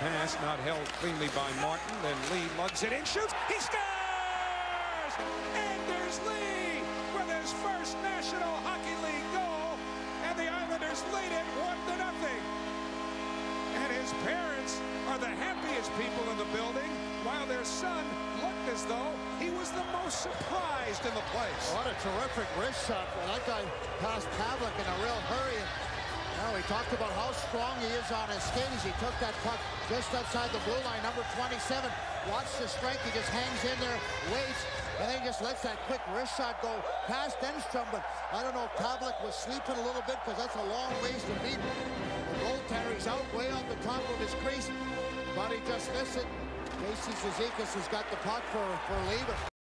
pass not held cleanly by Martin. Then Lee lugs it in, shoots, he scores! And there's Lee with his first National Hockey League goal, and the Islanders lead it 1-0. And his parents are the happiest people in the building, while their son looked as though he was the most surprised in the place. What a terrific wrist shot. That guy passed Kavlik in a real hurry. Now he talked about how strong he is on his skins. He took that puck just outside the blue line, number 27. Watch the strength. He just hangs in there, waits, and then he just lets that quick wrist shot go past Enstrom. But I don't know if Kavlik was sleeping a little bit, because that's a long ways to beat. The goaltender, he's out way on the top of his crease, but he just missed it. Casey Cizikas has got the puck for Lever.